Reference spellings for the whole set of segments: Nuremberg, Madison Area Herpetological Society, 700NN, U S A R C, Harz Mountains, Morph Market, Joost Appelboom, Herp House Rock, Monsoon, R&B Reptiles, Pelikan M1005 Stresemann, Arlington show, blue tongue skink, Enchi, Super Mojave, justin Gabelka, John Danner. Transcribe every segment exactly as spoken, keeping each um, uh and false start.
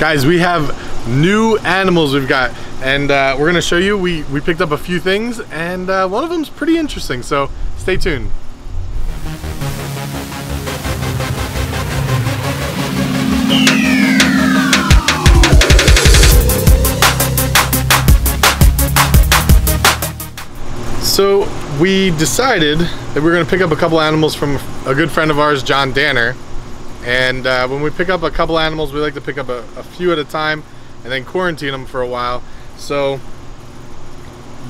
Guys, we have new animals we've got, and uh, we're gonna show you. We, we picked up a few things, and uh, one of them's pretty interesting, so stay tuned. So we decided that we we're gonna pick up a couple animals from a good friend of ours, John Danner. And uh, when we pick up a couple animals, we like to pick up a, a few at a time and then quarantine them for a while. So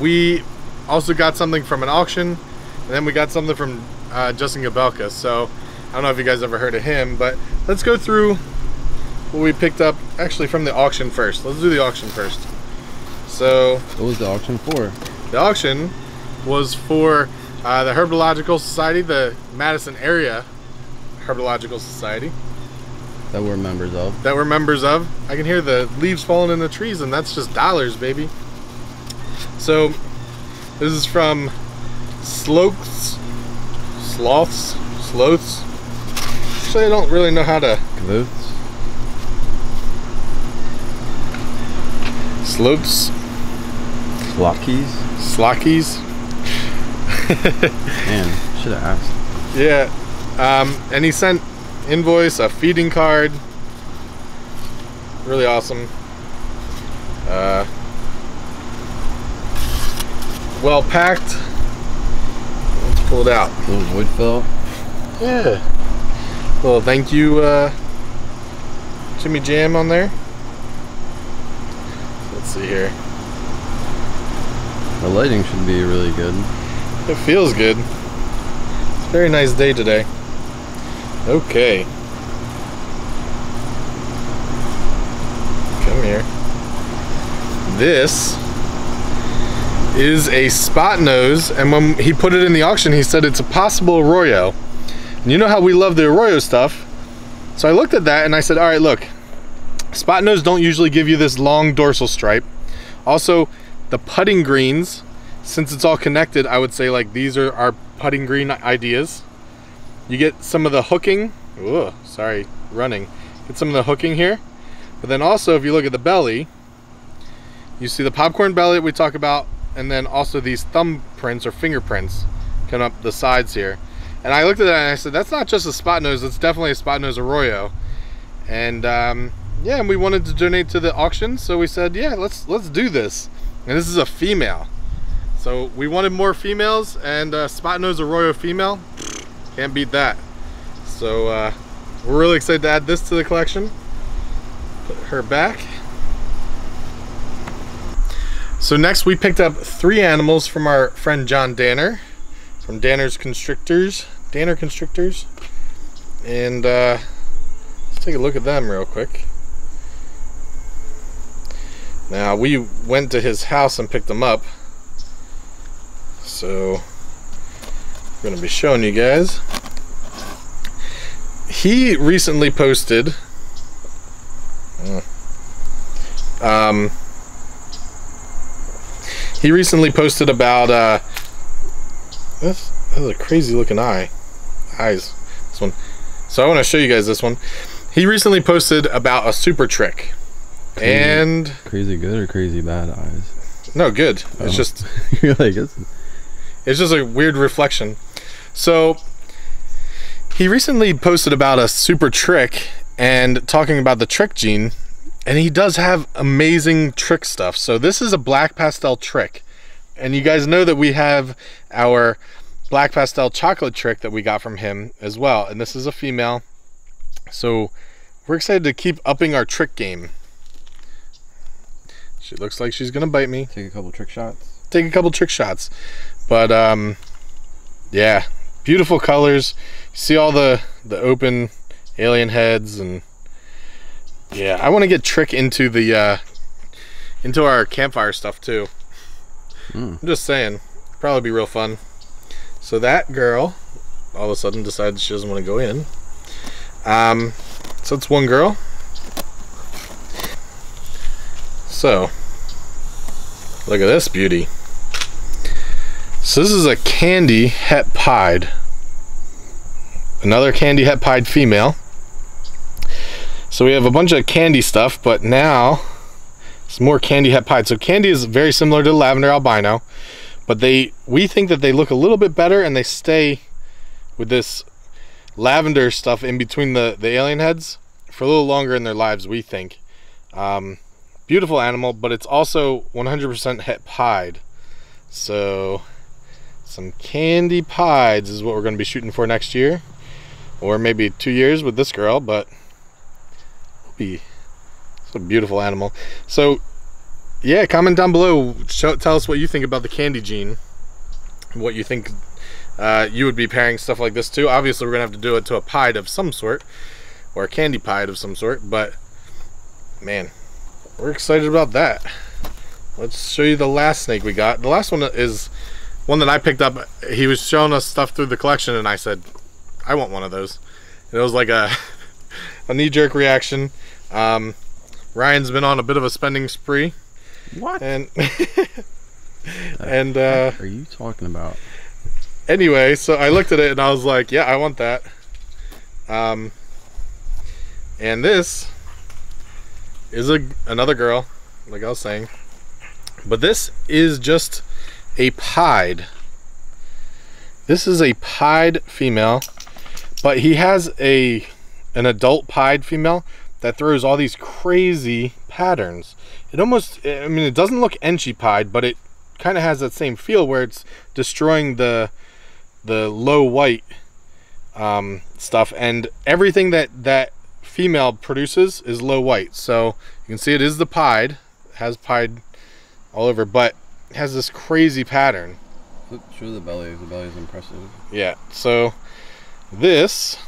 we also got something from an auction, and then we got something from uh, Justin Gabelka. So I don't know if you guys ever heard of him, but let's go through what we picked up actually from the auction first. Let's do the auction first. So what was the auction for? The auction was for uh, the Herpetological Society, the Madison Area Herpetological Society, that we're members of. That we're members of. I can hear the leaves falling in the trees, and that's just dollars, baby. So this is from Sloths, Sloths, Sloths. Actually, I don't really know how to. Sloths. Sloths. Slockies. Slockies. Man, should have asked. Yeah. Um, and he sent invoice, a feeding card, really awesome. Uh, well packed. Let's pull it out. A little wood fill. Yeah. Well, thank you, uh, Jimmy Jam on there. Let's see here. The lighting should be really good. It feels good. It's a very nice day today. Okay. Come here. This is a spot nose, and when he put it in the auction, he said it's a possible arroyo. And you know how we love the arroyo stuff. So I looked at that and I said, all right, look, spot nose don't usually give you this long dorsal stripe. Also, the putting greens, since it's all connected, I would say like these are our putting green ideas. You get some of the hooking, ooh, sorry, running. Get some of the hooking here. But then also, if you look at the belly, you see the popcorn belly that we talk about, and then also these thumb prints or fingerprints coming up the sides here. And I looked at that and I said, that's not just a spot nose, it's definitely a spot nose arroyo. And um, yeah, and we wanted to donate to the auction, so we said, yeah, let's, let's do this. And this is a female. So we wanted more females, and uh, spot nose arroyo female, can't beat that. So uh, we're really excited to add this to the collection. Put her back. So next we picked up three animals from our friend John Danner, from Danner's Constrictors, Danner Constrictors. And uh, let's take a look at them real quick. Now we went to his house and picked them up. So I'm going to be showing you guys. He recently posted um, he recently posted about uh, this, this is a crazy looking eye eyes this one, so I want to show you guys this one. He recently posted about a super trick. Crazy, and crazy good or crazy bad eyes? No, good. Oh. It's just you're like it's It's just a weird reflection. So he recently posted about a super trick and talking about the trick gene, and he does have amazing trick stuff. So this is a black pastel trick, and you guys know that we have our black pastel chocolate trick that we got from him as well, and this is a female. So we're excited to keep upping our trick game. She looks like she's gonna bite me. Take a couple trick shots. Take a couple trick shots. But um, yeah, beautiful colors. You see all the, the open alien heads, and yeah, I want to get Trick into the uh, into our campfire stuff too. Mm. I'm just saying, probably be real fun. So that girl all of a sudden decides she doesn't want to go in. Um, so that's one girl. So look at this beauty. So this is a candy het pied, another candy het pied female. So we have a bunch of candy stuff, but now it's more candy hep hide. So candy is very similar to lavender albino, but they we think that they look a little bit better and they stay with this lavender stuff in between the, the alien heads for a little longer in their lives, we think. Um, beautiful animal, but it's also one hundred percent hep hide. So some candy pieds is what we're going to be shooting for next year, or maybe two years with this girl, but it'll be, it's a beautiful animal. So yeah, comment down below, show, tell us what you think about the candy gene, what you think uh, you would be pairing stuff like this to. Obviously we're going to have to do it to a pied of some sort, or a candy pied of some sort, but man, we're excited about that. Let's show you the last snake we got. The last one is one that I picked up. He was showing us stuff through the collection and I said, I want one of those. And it was like a, a knee-jerk reaction. Um, Ryan's been on a bit of a spending spree. What? And, and uh, what are you talking about? Anyway, so I looked at it and I was like, yeah, I want that. Um, and this is a, another girl, like I was saying. But this is just a pied. This is a pied female, but he has a an adult pied female that throws all these crazy patterns. It almost, I mean, it doesn't look Enchi pied, but it kind of has that same feel where it's destroying the the low white um, stuff, and everything that that female produces is low white. So you can see it is the pied, it has pied all over, but has this crazy pattern. Show the belly. The belly is impressive. Yeah. So this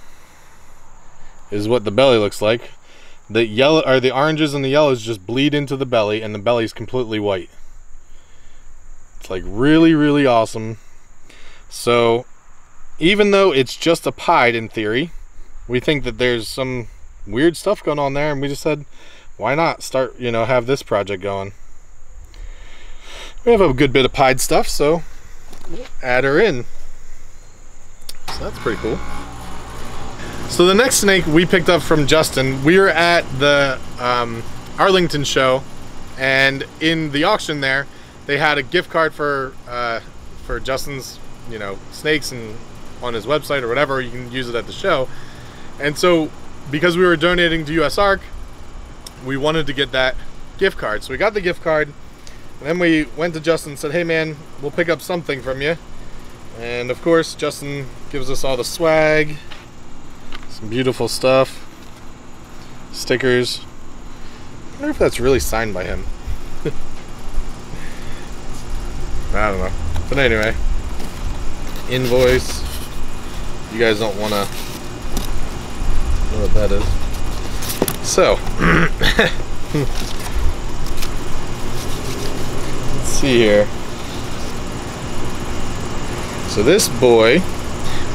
is what the belly looks like. The yellow, or the oranges and the yellows, just bleed into the belly, and the belly is completely white. It's like really, really awesome. So even though it's just a pied in theory, we think that there's some weird stuff going on there, and we just said, why not start? You know, have this project going. We have a good bit of pied stuff, so we'll add her in. So that's pretty cool. So the next snake we picked up from Justin, we were at the um, Arlington show, and in the auction there, they had a gift card for uh, for Justin's, you know, snakes, and on his website or whatever, you can use it at the show. And so because we were donating to U S A R C, we wanted to get that gift card. So we got the gift card. And then we went to Justin and said, hey man, we'll pick up something from you. And of course, Justin gives us all the swag, some beautiful stuff, stickers. I wonder if that's really signed by him. I don't know. But anyway, invoice. You guys don't want to know what that is. So, see here. So this boy,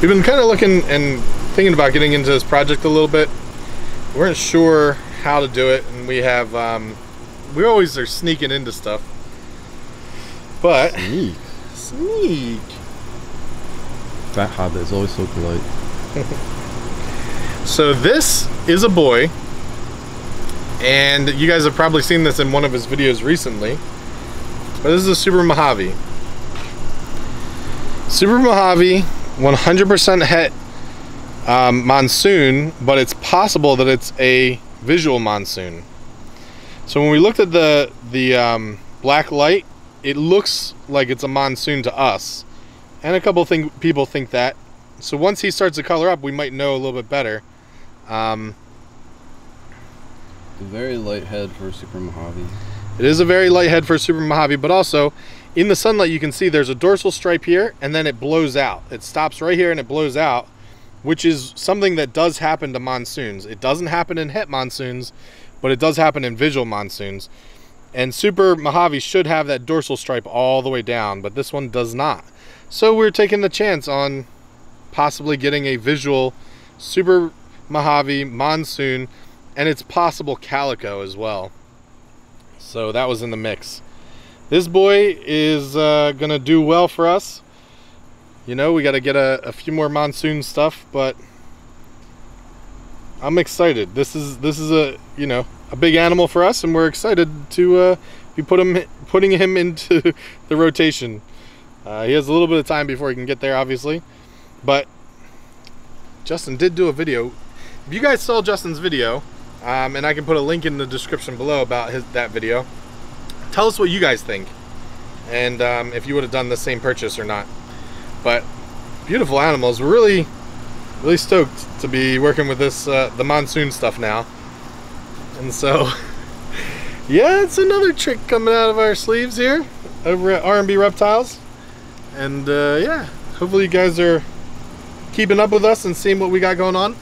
we've been kind of looking and thinking about getting into this project a little bit. We weren't sure how to do it, and we have um, we always are sneaking into stuff. But sneak, sneak. That habit is always so polite. So this is a boy, and you guys have probably seen this in one of his videos recently. But this is a Super Mojave. Super Mojave, one hundred percent het um, monsoon, but it's possible that it's a visual monsoon. So when we looked at the, the um, black light, it looks like it's a monsoon to us. And a couple thing, people think that. So once he starts to color up, we might know a little bit better. Um, a very light head for Super Mojave. It is a very light head for Super Mojave, but also in the sunlight you can see there's a dorsal stripe here, and then it blows out. It stops right here and it blows out, which is something that does happen to monsoons. It doesn't happen in het monsoons, but it does happen in visual monsoons. And Super Mojave should have that dorsal stripe all the way down, but this one does not. So we're taking the chance on possibly getting a visual Super Mojave monsoon, and it's possible calico as well. So that was in the mix. This boy is uh, gonna do well for us. You know, we got to get a, a few more monsoon stuff, but I'm excited. This is this is a you know a big animal for us, and we're excited to uh, be put him putting him into the rotation. Uh, he has a little bit of time before he can get there, obviously, but Justin did do a video. If you guys saw Justin's video, um, and I can put a link in the description below about his that video. Tell us what you guys think, and um, if you would have done the same purchase or not. But beautiful animals. We're really, really stoked to be working with this uh, the monsoon stuff now. And so, yeah, it's another trick coming out of our sleeves here over at R and B Reptiles. And uh, yeah, hopefully you guys are keeping up with us and seeing what we got going on.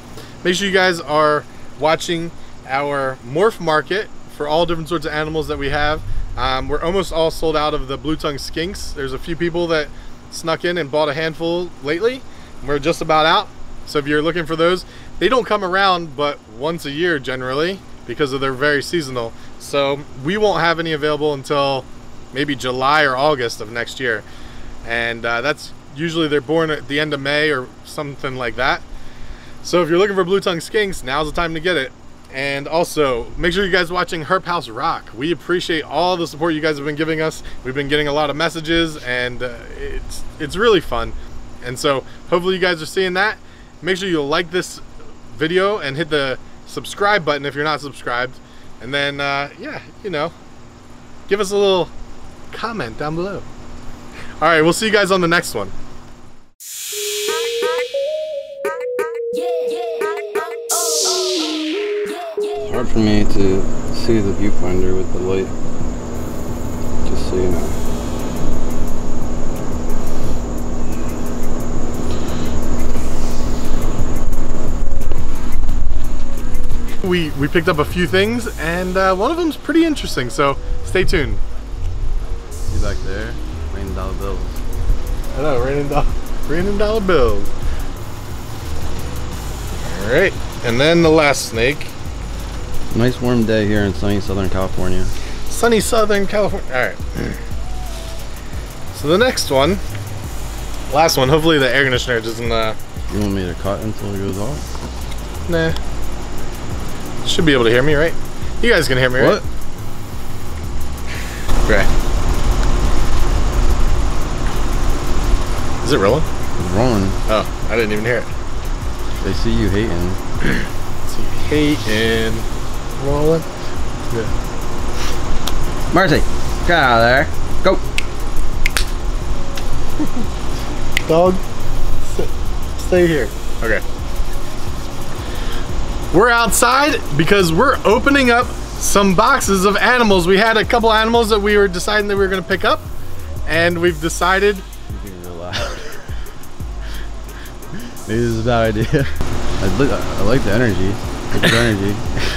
Make sure you guys are watching our Morph Market for all different sorts of animals that we have. Um, we're almost all sold out of the blue tongue skinks. There's a few people that snuck in and bought a handful lately. We're just about out. So if you're looking for those, they don't come around but once a year generally because of they're very seasonal. So we won't have any available until maybe July or August of next year. And uh, that's usually they're born at the end of May or something like that. So if you're looking for blue tongue skinks, now's the time to get it. And also, make sure you guys are watching Herp House Rock. We appreciate all the support you guys have been giving us. We've been getting a lot of messages, and uh, it's it's really fun. And so, hopefully you guys are seeing that. Make sure you like this video and hit the subscribe button if you're not subscribed. And then, uh, yeah, you know, give us a little comment down below. All right, we'll see you guys on the next one. Hard for me to see the viewfinder with the light, just so you know. We, we picked up a few things, and uh, one of them's pretty interesting, so stay tuned. You back there, random dollar bills. I know, random, do random dollar bills. All right, and then the last snake. Nice warm day here in sunny Southern California. Sunny Southern California. All right. So the next one, last one. Hopefully the air conditioner doesn't. Uh, you want me to cut until it goes off? Nah. Should be able to hear me, right? You guys can hear me, what? Right? Okay. Is it rolling? It's rolling. Oh, I didn't even hear it. They see you hating. See you hating. Rolling. Yeah. Mercy, get out of there. Go. Dog, sit. Stay here. Okay. We're outside because we're opening up some boxes of animals. We had a couple animals that we were deciding that we were going to pick up, and we've decided. You're being real loud. Maybe this is a bad idea. I, I like the energy. It's energy.